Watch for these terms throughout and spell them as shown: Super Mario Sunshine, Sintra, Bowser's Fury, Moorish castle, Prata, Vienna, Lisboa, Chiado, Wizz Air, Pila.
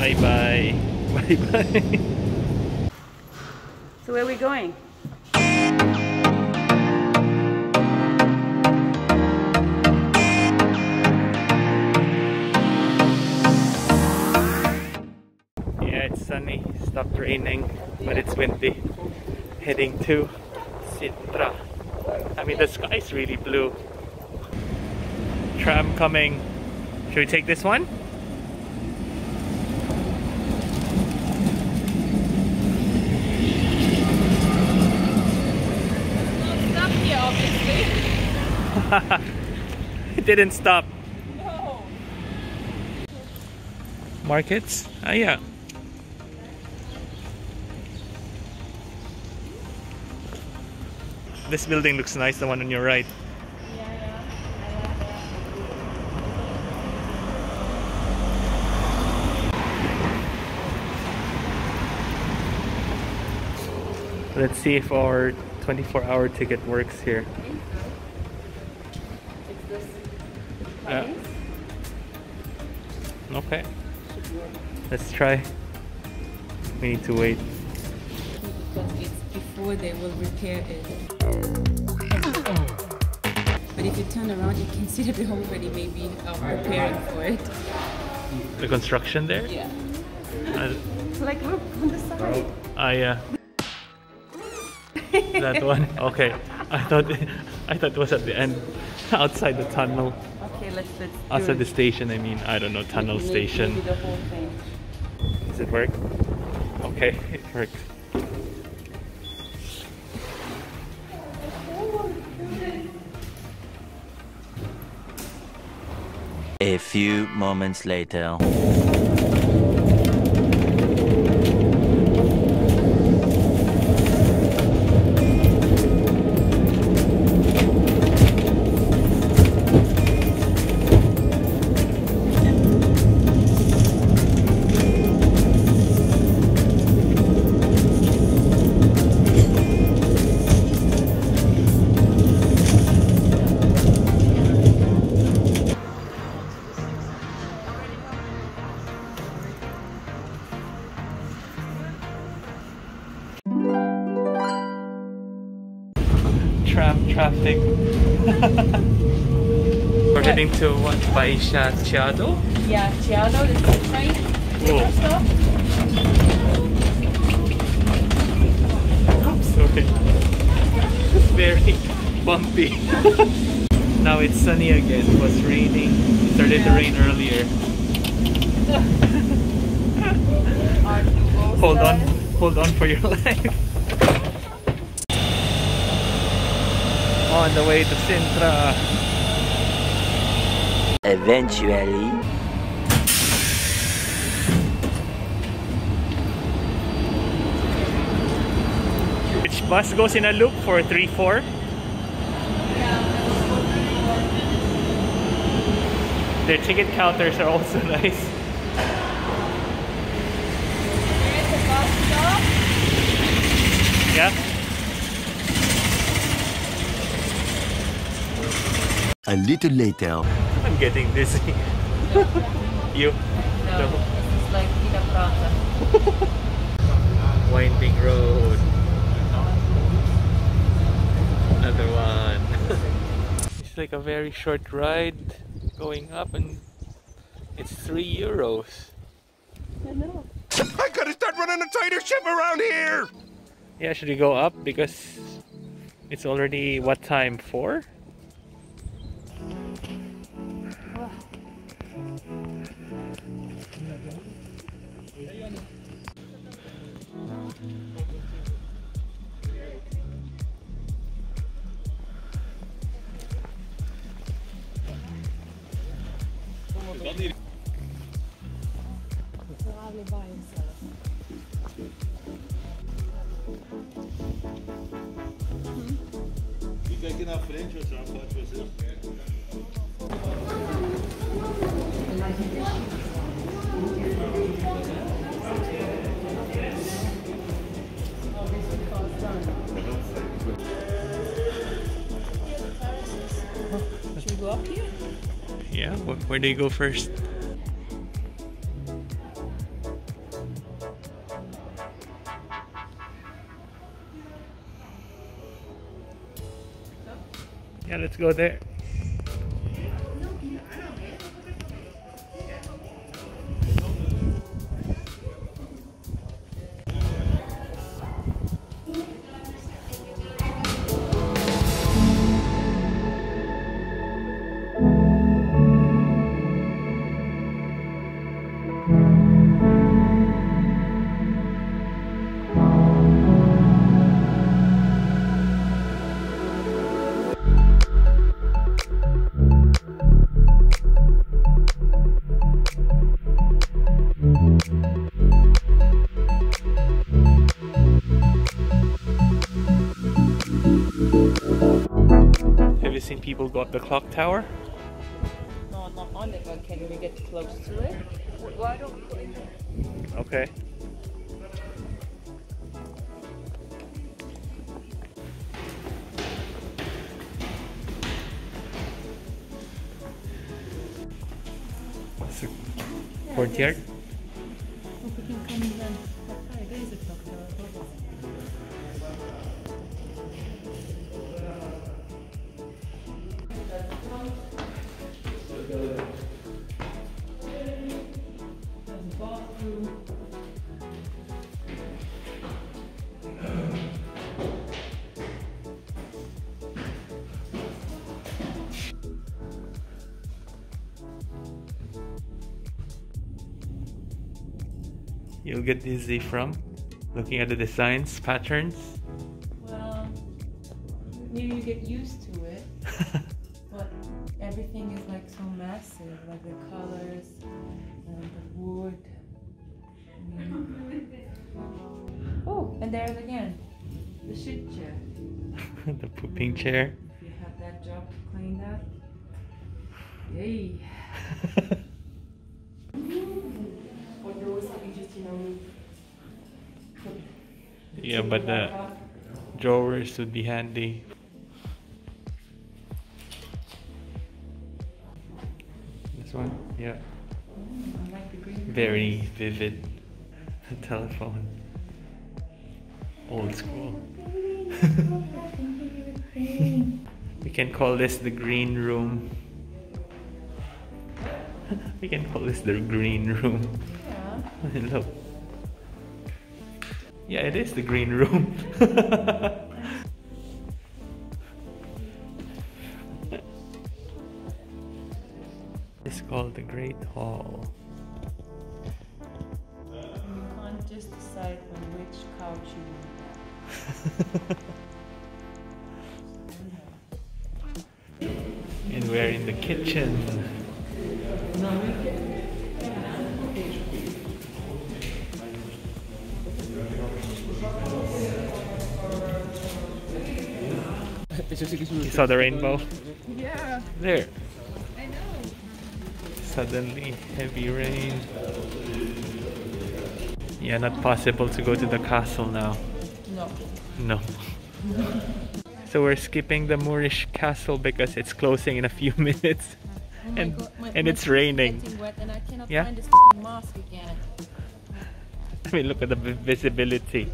Bye bye. Bye bye. So where are we going? Yeah, it's sunny, stopped raining, but it's windy. Heading to Sintra. I mean, the sky's really blue. Tram coming. Should we take this one? We'll stop here, obviously. It didn't stop. No. Markets? Ah, yeah. This building looks nice, the one on your right. Let's see if our 24-hour ticket works here. Okay. Let's try. We need to wait. Because it's before they will repair it. But if you turn around, you can see that they already maybe are preparing for it. The construction there? Yeah. It's like, look on the side. Ah, yeah. That one. Okay. I thought it was at the end, outside the tunnel. Okay, let's outside the station. I mean, I don't know, tunnel station. Maybe the whole thing. Does it work? Okay, it worked. A few moments later. Traffic. We're heading to what? Baisha Chiado? Yeah, Chiado, the train. Cool. Stop. I'm sorry. It's very bumpy. Now it's sunny again. It was raining. It started to rain earlier. Hold on for your life. On the way to Sintra. Eventually. Which bus goes in a loop for 3-4? Yeah. Their ticket counters are also nice. There is a bus stop. Yeah. A little later. I'm getting dizzy. You? No. It's like Pila Prata. Winding road. Another one. It's like a very short ride going up, and it's €3. I know. I gotta start running a tighter ship around here! Yeah, should we go up? Because it's already, what time? 4? Should we go up here? Yeah, where do you go first? Yeah, let's go there. People go up the clock tower? No, not on it, but can we get close to it? Why don't we go in there? Okay. It's a courtyard. Well, we can come then. There is a clock tower. You'll get dizzy from looking at the designs, patterns. Well, maybe you get used to it, but everything is like so massive, like the colors, the wood. Oh, and there again, the shit chair. The pooping chair. If you have that job to clean that, yay. Yeah, but the drawers would be handy. This one, yeah. I like the green. Very vivid. The telephone. Old school. We can call this the green room. We can call this the green room. Yeah. Look. Yeah, it is the green room. It's called the Great Hall. You can't just decide on which couch you want. And we're in the kitchen. You saw the rainbow? Yeah. There. I know. Suddenly heavy rain. Yeah, not possible to go to the castle now. No. No. So we're skipping the Moorish castle because it's closing in a few minutes. Oh my God. And it's raining. Wet and I cannot find this mask again. I mean, look at the visibility.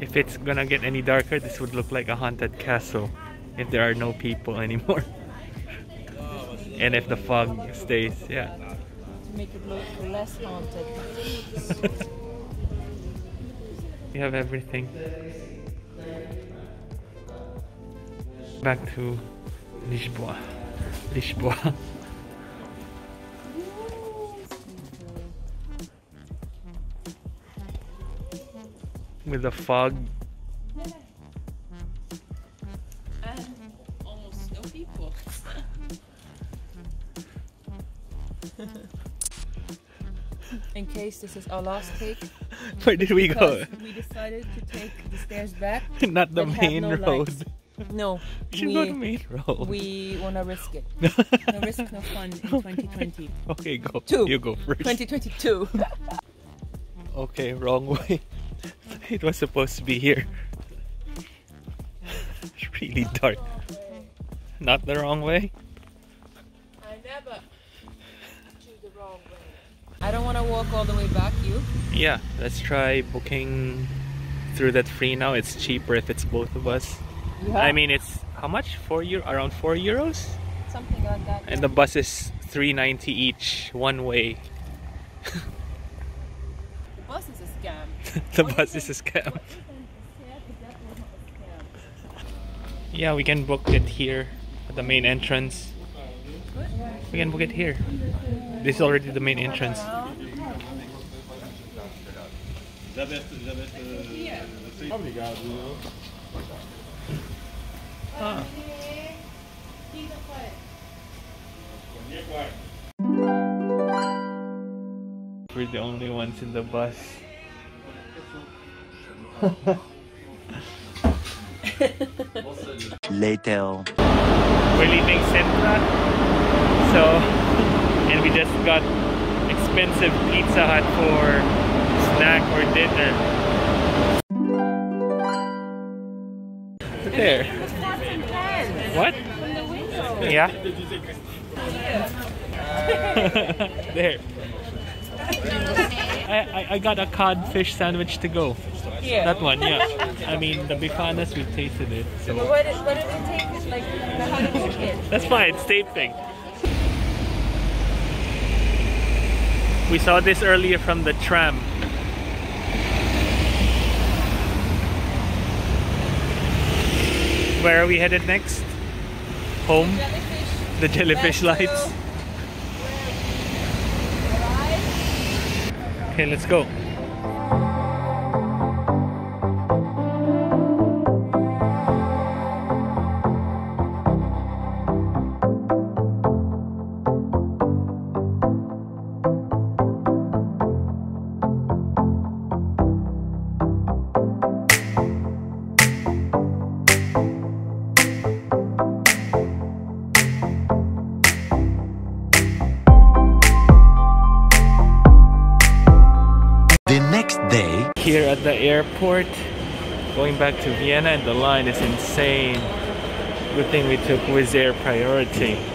If it's gonna get any darker, this would look like a haunted castle if there are no people anymore. And if the fog stays, yeah. To make it look less haunted. You have everything. Back to Lisboa. Lisboa. With the fog. And almost no people. In case this is our last take. Where did we go? We decided to take the stairs back. Not the main road. No. You got me. We want to risk it. No risk, no fun in 2020. Okay, go. You go first. 2022. Okay, wrong way. It was supposed to be here. It's really dark. Not the wrong way? I never choose the wrong way. I don't want to walk all the way back, you? Yeah, let's try booking through that free now. It's cheaper if it's both of us. Yeah. I mean, it's how much? Around 4 euros? Something like that. And yeah, the bus is 3.90 each, one way. The bus is a scam. The bus is a scam. Yeah, we can book it here at the main entrance. We can book it here. This is already the main entrance. Ah. We're the only ones in the bus. Later. We're leaving Sintra, and we just got expensive Pizza Hut for snack or dinner. There. What? From the window. Yeah. There. I got a codfish sandwich to go. Yeah. That one, yeah. I mean, to be honest, we've tasted it. So. But what did it taste like? How did it taste? That's fine, it's tasting. We saw this earlier from the tram. Where are we headed next? Home? The jellyfish lights. Okay, let's go. Here at the airport, going back to Vienna, and the line is insane. Good thing we took Wizz Air priority.